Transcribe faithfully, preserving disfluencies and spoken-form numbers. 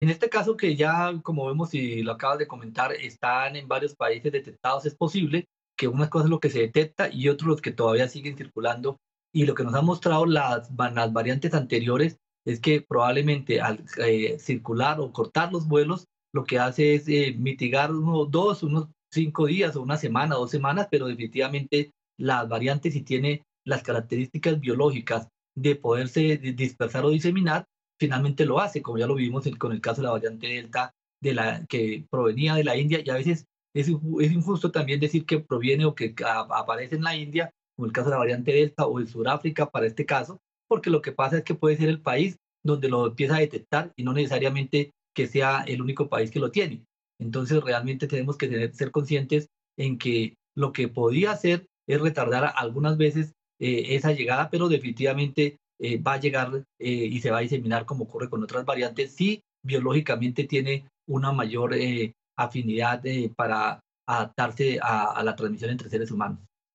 En este caso que ya, como vemos y lo acabas de comentar, están en varios países detectados, es posible que una cosa es lo que se detecta y otro los que todavía siguen circulando. Y lo que nos han mostrado las, las variantes anteriores es que probablemente al eh, circular o cortar los vuelos, lo que hace es eh, mitigar unos dos, unos cinco días o una semana, dos semanas, pero definitivamente las variantes sí tienen las características biológicas de poderse dispersar o diseminar, finalmente lo hace, como ya lo vimos con el caso de la variante Delta, de la, que provenía de la India, y a veces es, es injusto también decir que proviene o que a, aparece en la India, como el caso de la variante Delta o en Sudáfrica para este caso, porque lo que pasa es que puede ser el país donde lo empieza a detectar y no necesariamente que sea el único país que lo tiene. Entonces realmente tenemos que tener, ser conscientes en que lo que podía hacer es retardar algunas veces eh, esa llegada, pero definitivamente eh, va a llegar eh, y se va a diseminar como ocurre con otras variantes, si biológicamente tiene una mayor eh, afinidad eh, para adaptarse a, a la transmisión entre seres humanos.